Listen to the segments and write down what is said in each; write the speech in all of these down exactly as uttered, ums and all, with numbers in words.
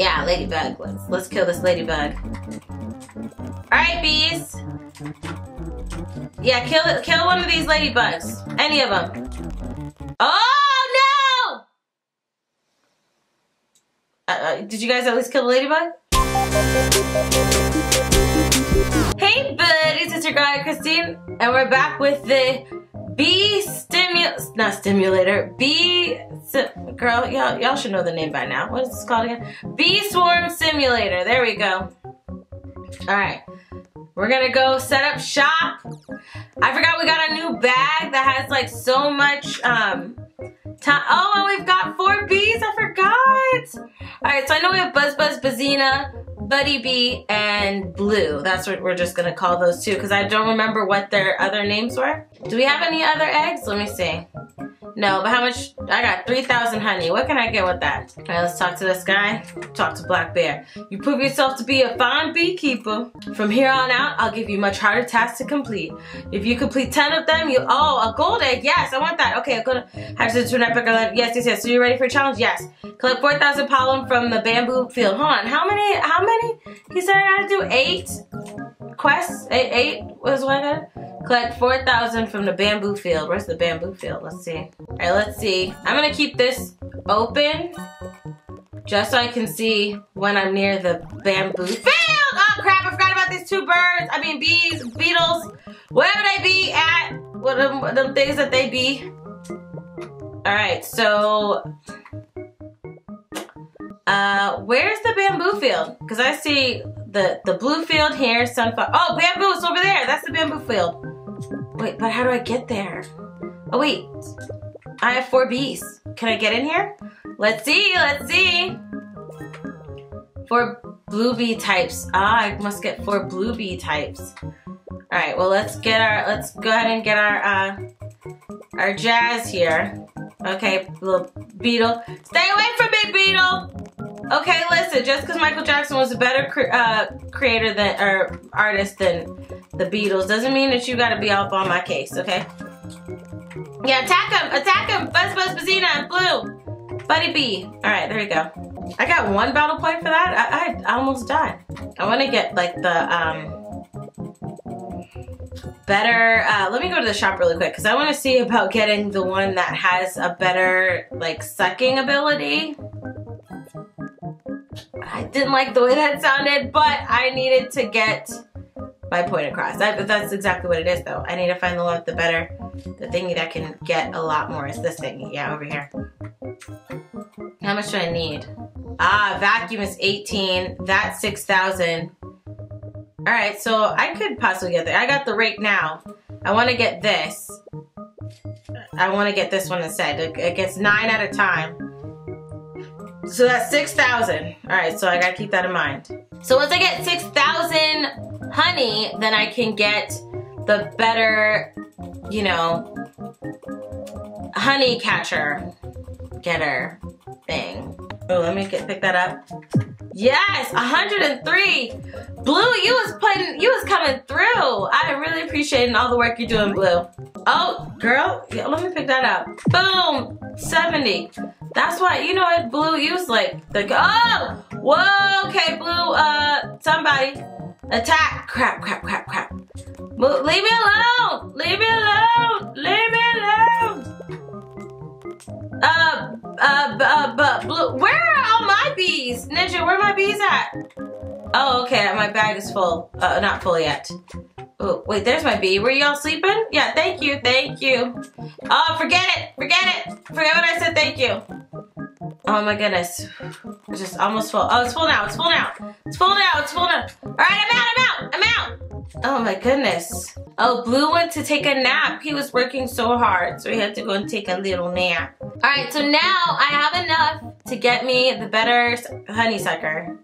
Yeah, ladybug. Let's, let's kill this ladybug. Alright, bees. Yeah, kill kill one of these ladybugs. Any of them. Oh, no! Uh, did you guys at least kill the ladybug? Hey, buddies. It's your girl, Christine. And we're back with the bee stimu- not stimulator, bee... Girl, y'all y'all should know the name by now. What is this called again? Bee Swarm Simulator. There we go. Alright. We're gonna go set up shop. I forgot we got a new bag that has like so much um time. Oh, and we've got four bees. I forgot. Alright, so I know we have Buzz Buzz, Buzzina, Buddy Bee, and Blue. That's what we're just gonna call those two because I don't remember what their other names were. Do we have any other eggs? Let me see. No, but how much? I got three thousand honey. What can I get with that? All right, let's talk to this guy. Talk to Black Bear. You prove yourself to be a fine beekeeper. From here on out, I'll give you much harder tasks to complete. If you complete ten of them, you... Oh, a gold egg. Yes, I want that. Okay, a gold egg. Yes, yes, yes. So you're ready for a challenge? Yes. Collect four thousand pollen from the bamboo field. Hold on. How many? How many? He said I gotta do eight quests. Eight, eight was what I got. Collect four thousand from the bamboo field. Where's the bamboo field? Let's see. All right, let's see. I'm gonna keep this open just so I can see when I'm near the bamboo field. Oh crap, I forgot about these two birds. I mean bees, beetles. Where would I be at? What are the things that they be? All right, so uh, where's the bamboo field? Because I see the, the blue field here, sunflower. Oh, bamboo, it's over there. That's the bamboo field. Wait, but how do I get there? Oh wait, I have four bees. Can I get in here? Let's see, let's see. Four blue bee types. Ah, I must get four blue bee types. All right, well let's get our, let's go ahead and get our, uh, our jazz here. Okay, little beetle. Stay away from me, beetle! Okay, listen, just because Michael Jackson was a better cre uh, creator than, or artist than the Beatles doesn't mean that you gotta be up on my case, okay? Yeah, attack him! Attack him! Buzz Buzz, Buzzina, and Blue! Buddy Bee! Alright, there we go. I got one battle point for that? I, I, I almost died. I want to get, like, the, um... better... Uh, let me go to the shop really quick, because I want to see about getting the one that has a better, like, sucking ability. I didn't like the way that sounded, but I needed to get my point across. That, that's exactly what it is, though. I need to find the lot the better... The thingy that can get a lot more is this thingy. Yeah, over here. How much do I need? Ah, vacuum is eighteen. That's six thousand. Alright, so I could possibly get there. I got the rake now. I want to get this. I want to get this one instead. It, it gets nine at a time. So that's six thousand. Alright, so I got to keep that in mind. So once I get six thousand honey, then I can get the better... you know, honey catcher, getter thing. Oh, let me get, pick that up. Yes, one hundred and three. Blue, you was putting, you was coming through. I really appreciate all the work you're doing, Blue. Oh, girl, yeah, let me pick that up. Boom, seventy. That's why, you know what, Blue, you was like, the, oh, whoa, okay, Blue, uh, somebody, attack, crap, crap, crap, crap. Move, leave me alone! Leave me alone! Leave me alone! Uh, uh, uh, uh, Blue. Where are all my bees? Ninja, where are my bees at? Oh, okay, my bag is full. Uh, not full yet. Oh, wait, there's my bee. Were y'all sleeping? Yeah, thank you, thank you. Oh, forget it, forget it. Forget what I said, thank you. Oh my goodness. It's just almost full. Oh, it's full now, it's full now. It's full now, it's full now. All right, I'm out, I'm out, I'm out. Oh my goodness. Oh, Blue went to take a nap. He was working so hard, so he had to go and take a little nap. All right, so now I have enough to get me the better honeysucker.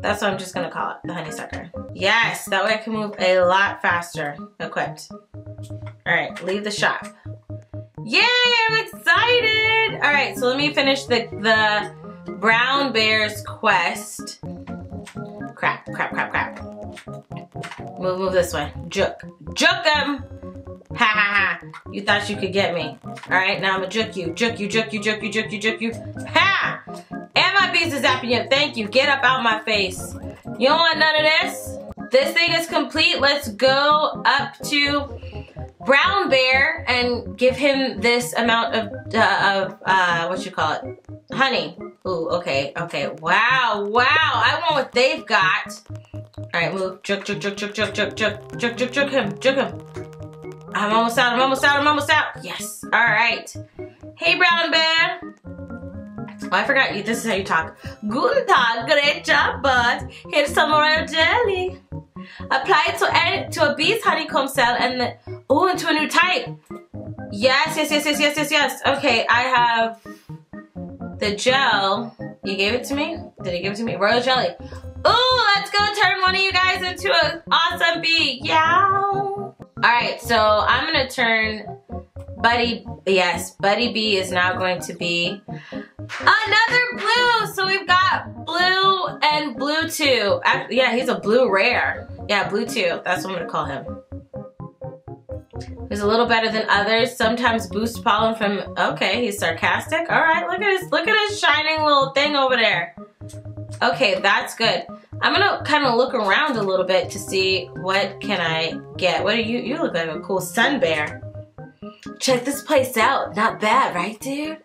That's what I'm just gonna call it, the honeysucker. Yes, that way I can move a lot faster equipped. All right, leave the shop. Yay, I'm excited. All right, so let me finish the, the Brown Bear's quest. Crap, crap, crap, crap. Move, move this way. Juke. Juke him! Ha ha ha. You thought you could get me. Alright, now I'm gonna juke you. Juke you, juke you, juke you, juke you, juke you. Ha! Am I bees are zapping you. Thank you. Get up out my face. You don't want none of this. This thing is complete. Let's go up to Brown Bear and give him this amount of, uh, of uh, what you call it? Honey. Ooh, okay, okay. Wow, wow. I want what they've got. All right, move. Jerk, jerk, jerk, jerk, jerk, jerk, jerk, jerk, jerk, jerk him, jerk him. I'm almost out, I'm almost out, I'm almost out. Yes, all right. Hey, Brown Bear. Oh, I forgot you. This is how you talk. Guten Tag, great job, bud. Here's some royal jelly. Apply it to, any, to a bee's honeycomb cell and the, oh, into a new type. Yes, yes, yes, yes, yes, yes, yes. Okay, I have the gel. You gave it to me? Did he give it to me? Royal jelly. Ooh, let's go turn one of you guys into an awesome bee. Yow. All right, so I'm gonna turn Buddy, yes, Buddy Bee is now going to be another blue. So we've got blue and blue two. I, yeah, he's a blue rare. Yeah, blue two, that's what I'm gonna call him. He's a little better than others. Sometimes boost pollen from, okay, he's sarcastic. All right, look at his, look at his shining little thing over there. Okay, that's good. I'm gonna kind of look around a little bit to see what can I get. What do you, you look like a cool sun bear. Check this place out. Not bad, right, dude?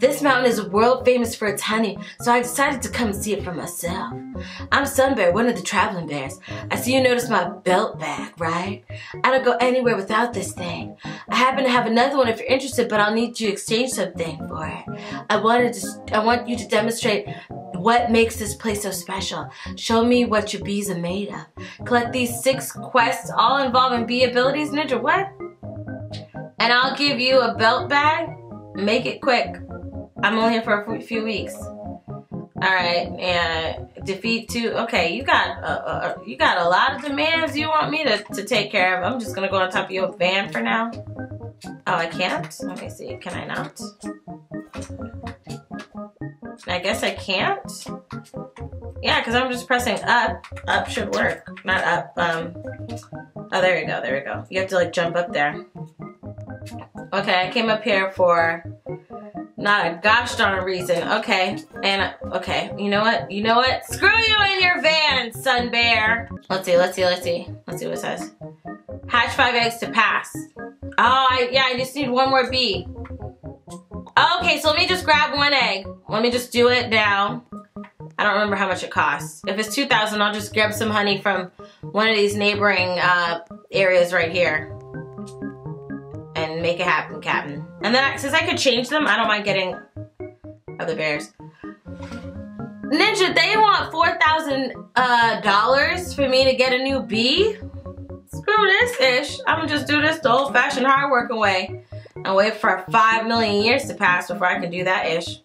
This mountain is world famous for its honey, so I decided to come see it for myself. I'm Sun Bear, one of the traveling bears. I see you noticed my belt bag, right? I don't go anywhere without this thing. I happen to have another one if you're interested, but I'll need you to exchange something for it. I wanted to, I want you to demonstrate what makes this place so special. Show me what your bees are made of. Collect these six quests, all involving bee abilities, ninja, what? And I'll give you a belt bag. Make it quick. I'm only here for a few weeks. All right, and defeat two. Okay, you got a, a, you got a lot of demands you want me to, to take care of. I'm just gonna go on top of your van for now. Oh, I can't? Let me see, can I not? I guess I can't? Yeah, because I'm just pressing up. Up should work, not up. Um. Oh, there we go, there we go. You have to like jump up there. Okay, I came up here for not a gosh darn reason. Okay, and okay, you know what? You know what? Screw you in your van, Sun Bear. Let's see, let's see, let's see. Let's see what it says. Hatch five eggs to pass. Oh, I, yeah, I just need one more bee. Okay, so let me just grab one egg. Let me just do it now. I don't remember how much it costs. If it's two thousand, I'll just grab some honey from one of these neighboring uh, areas right here. And make it happen, Captain. And then, I, since I could change them, I don't mind getting other bears. Ninja, they want four thousand dollars uh, for me to get a new bee? Screw this ish. I'm gonna just do this the old fashioned hard working way and wait for five million years to pass before I can do that ish.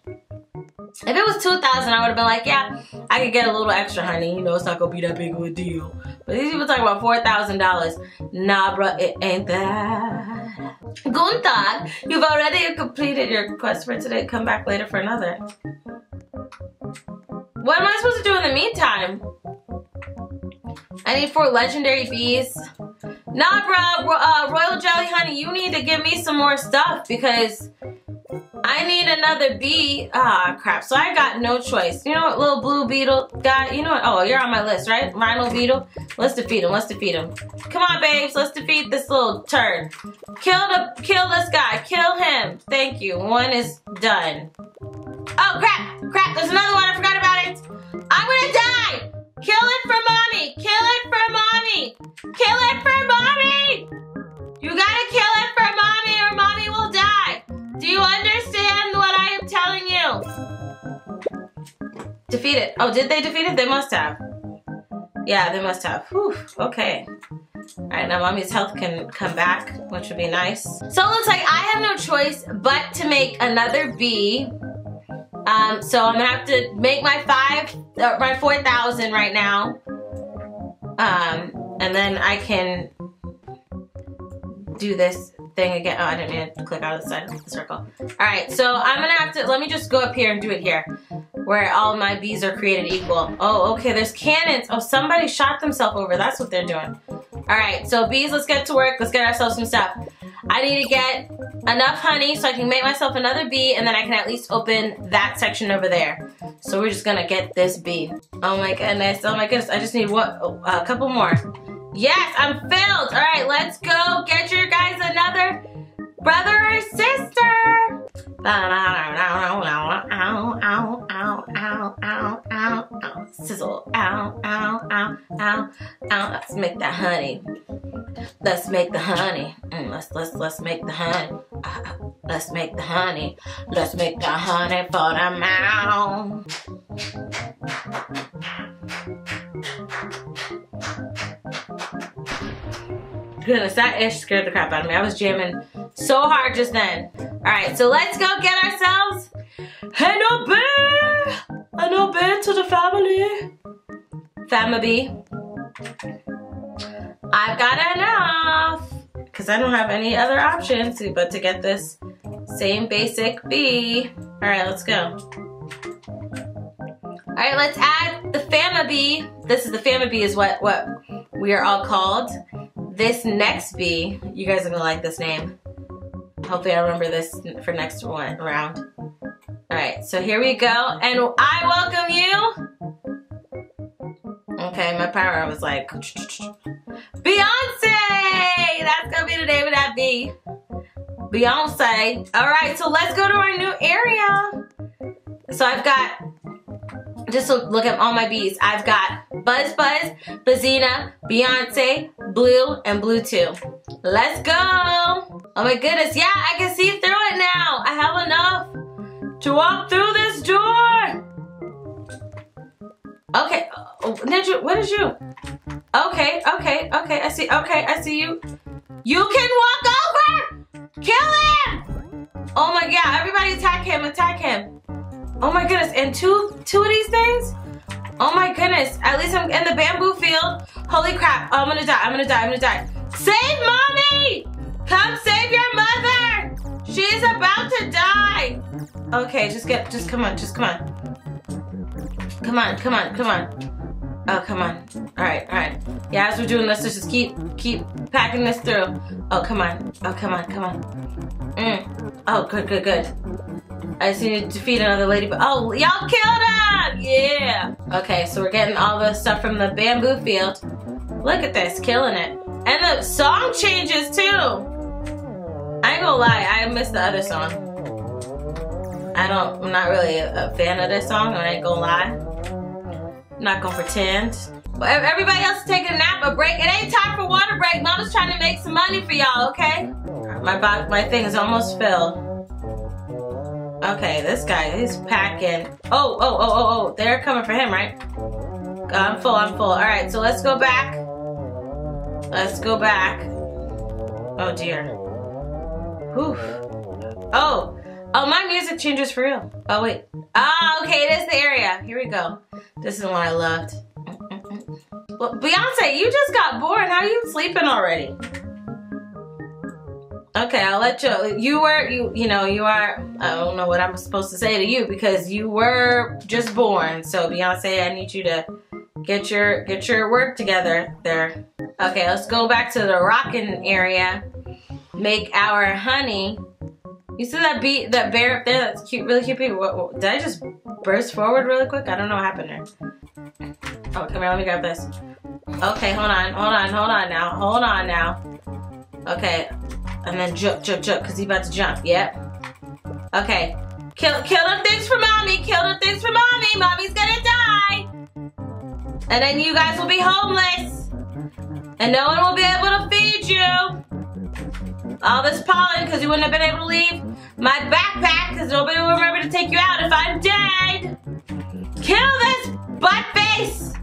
If it was two thousand, I would have been like, yeah, I could get a little extra honey. You know, it's not gonna be that big of a deal. But these people talking about four thousand dollars. Nah, bruh, it ain't that. Gunther, you've already completed your quest for today. Come back later for another. What am I supposed to do in the meantime? I need four legendary bees. Nah, bruh, uh, Royal Jelly Honey, you need to give me some more stuff because I need another bee. Ah, crap. So I got no choice. You know what, little blue beetle guy? You know what? Oh, you're on my list, right? Rhino beetle. Let's defeat him. Let's defeat him. Come on, babes. Let's defeat this little turd. Kill the, kill this guy. Kill him. Thank you. One is done. Oh, crap. Crap. There's another one. I forgot about it. I'm gonna die. Kill it for mommy. Kill it for mommy. Kill it for mommy. You gotta kill it for mommy or mommy will die. Do you understand what I am telling you? Defeat it. Oh, did they defeat it? They must have. Yeah, they must have. Whew, okay. All right, now mommy's health can come back, which would be nice. So it looks like I have no choice but to make another bee. Um, so I'm gonna have to make my five, uh, my four thousand right now. Um, and then I can do this thing again. Oh, I didn't mean to click out of the side of the circle. All right, so I'm gonna have to, let me just go up here and do it here, where all my bees are created equal. Oh, okay, there's cannons. Oh, somebody shot themselves over. That's what they're doing. All right, so bees, let's get to work. Let's get ourselves some stuff. I need to get enough honey so I can make myself another bee, and then I can at least open that section over there. So we're just gonna get this bee. Oh my goodness, oh my goodness, I just need what, oh, a couple more. Yes, I'm filled. All right, let's go get your guys another brother or sister. Ow, ow, ow, ow, ow, ow, ow. Sizzle, ow, ow, ow, ow, ow. Let's make that honey. Let's make the honey. Mm, let's let's let's make the honey. Uh, let's make the honey. Let's make the honey for the mouth. Goodness, that ish scared the crap out of me. I was jamming so hard just then. All right, so let's go get ourselves an obey, an obey to the family, family. I've got enough, because I don't have any other options but to get this same basic bee. All right, let's go. All right, let's add the Fama bee. This is the Fama bee is what, what we are all called. This next bee, you guys are gonna like this name. Hopefully I remember this for next one round. All right, so here we go, and I welcome you. Okay, my power was like, Beyonce! That's gonna be the name of that bee. Beyonce. All right, so let's go to our new area. So I've got, just look at all my bees. I've got Buzz Buzz, Buzzina, Beyonce, Blue, and Bluetooth. Let's go. Oh my goodness, yeah, I can see through it now. I have enough to walk through this door. Okay, oh, Ninja, what is you? Okay, okay, okay, I see, okay, I see you. You can walk over! Kill him! Oh my god, everybody attack him, attack him. Oh my goodness, and two two of these things? Oh my goodness, at least I'm in the bamboo field. Holy crap, oh, I'm gonna die, I'm gonna die, I'm gonna die. Save mommy! Come save your mother! She's about to die! Okay, just get, just come on, just come on. Come on, come on, come on. Oh, come on. All right, all right. Yeah, as we're doing this, let's just keep keep packing this through. Oh, come on. Oh, come on, come on. Mm. Oh, good, good, good. I just need to defeat another lady. But oh, y'all killed him! Yeah! Okay, so we're getting all the stuff from the bamboo field. Look at this, killing it. And the song changes, too. I ain't gonna lie, I missed the other song. I don't, I'm not really a, a fan of this song, I ain't gonna lie. Not gonna pretend. Everybody else is taking a nap, a break. It ain't time for water break. Mama's trying to make some money for y'all, okay? My box, my thing is almost filled. Okay, this guy, he's packing. Oh, oh, oh, oh, oh. They're coming for him, right? I'm full, I'm full. All right, so let's go back. Let's go back. Oh, dear. Whew. Oh. Oh, my music changes for real. Oh, wait. Oh, okay, it is the area. Here we go. This is the one I loved. Well, Beyonce, you just got born. How are you sleeping already? Okay, I'll let you. You were, you you know, you are, I don't know what I'm supposed to say to you because you were just born. So, Beyonce, I need you to get your, get your work together there. Okay, let's go back to the rockin' area. Make our honey. You see that bee, that bear up there? That's cute, really cute bee. What, what, did I just burst forward really quick? I don't know what happened there. Oh, come here, let me grab this. Okay, hold on, hold on, hold on now, hold on now. Okay, and then jump, jump, jump, because he's about to jump, yep. Okay, kill, kill them things for mommy, kill them things for mommy, mommy's gonna die. And then you guys will be homeless. And no one will be able to feed you. All this pollen because you wouldn't have been able to leave my backpack because nobody will remember to take you out if I'm dead. Kill this butt face.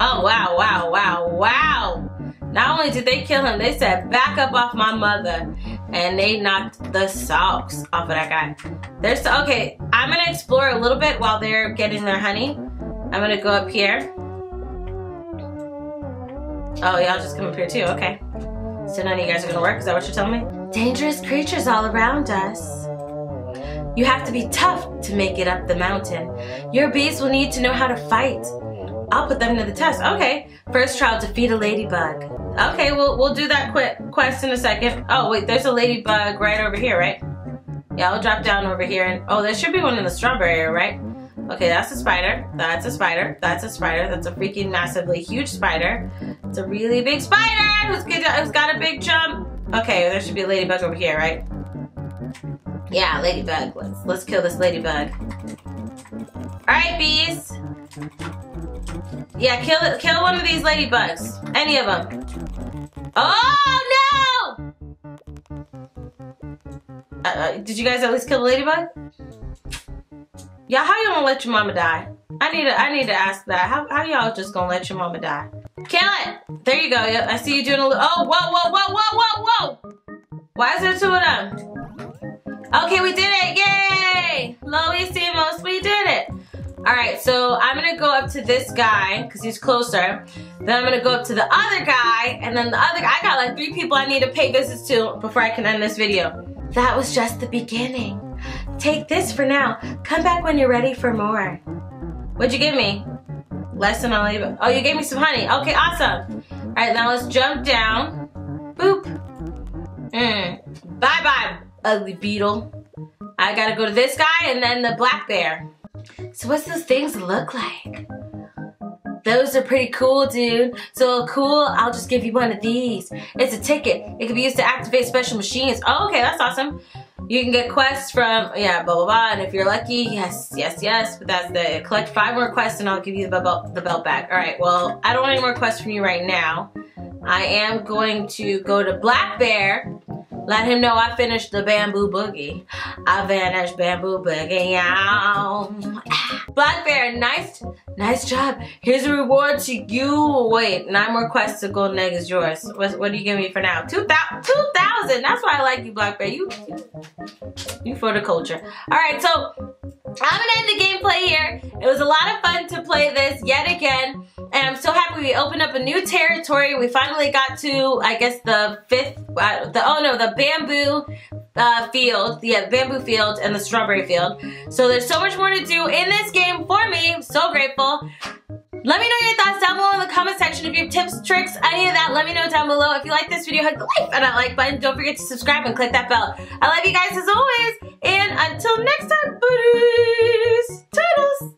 Oh, wow, wow, wow, wow. Not only did they kill him, they said back up off my mother and they knocked the socks off of that guy. There's, okay, I'm going to explore a little bit while they're getting their honey. I'm going to go up here. Oh, y'all just come up here too, okay. So none of you guys are gonna work, is that what you're telling me? Dangerous creatures all around us. You have to be tough to make it up the mountain. Your bees will need to know how to fight. I'll put them to the test, okay. First trial, defeat a ladybug. Okay, well, we'll do that quick quest in a second. Oh, wait, there's a ladybug right over here, right? Yeah, I'll drop down over here. And oh, there should be one in the strawberry, right? Okay, that's a spider. That's a spider. That's a spider. That's a freaking massively huge spider. It's a really big spider who's, good, who's got a big jump. Okay, there should be a ladybug over here, right? Yeah, ladybug. Let's, let's kill this ladybug. All right, bees. Yeah, kill kill one of these ladybugs. Any of them. Oh, no! Uh, uh, did you guys at least kill the ladybug? Yeah, how you gonna let your mama die? I need to, I need to ask that. How, how y'all just gonna let your mama die? Kill it! There you go. I see you doing a little... Oh, whoa, whoa, whoa, whoa, whoa, whoa! Why is there two of them? Okay, we did it! Yay! Louis Dimos, we did it! Alright, so I'm gonna go up to this guy, because he's closer. Then I'm gonna go up to the other guy, and then the other guy. I got like three people I need to pay visits to before I can end this video. That was just the beginning. Take this for now. Come back when you're ready for more. What'd you give me? Less than I'll leave. Oh, you gave me some honey. Okay, awesome. Alright, now let's jump down. Boop. Mm. Bye-bye, ugly beetle. I gotta go to this guy and then the black bear. So what's those things look like? Those are pretty cool, dude. So cool, I'll just give you one of these. It's a ticket. It can be used to activate special machines. Oh, okay, that's awesome. You can get quests from, yeah, blah, blah, blah. And if you're lucky, yes, yes, yes. But that's the, collect five more quests and I'll give you the belt, the belt back. All right, well, I don't want any more quests from you right now. I am going to go to Black Bear. Let him know I finished the bamboo boogie. I vanished bamboo boogie. Ow. Black Bear, nice, nice job. Here's a reward to you. Wait, nine more quests to golden egg is yours. What, what do you give me for now? Two thousand. Two thousand. That's why I like you, Black Bear. You, you for the culture. All right, so I'm gonna end the gameplay here. It was a lot of fun to play this yet again. And I'm so happy we opened up a new territory. We finally got to, I guess, the fifth, uh, the oh no, the bamboo uh, field. Yeah, bamboo field and the strawberry field. So there's so much more to do in this game for me. I'm so grateful. Let me know your thoughts down below in the comment section. If you have tips, tricks, any of that, let me know down below. If you like this video, hit the like and that like button. Don't forget to subscribe and click that bell. I love you guys as always. And until next time, buddies, toodles.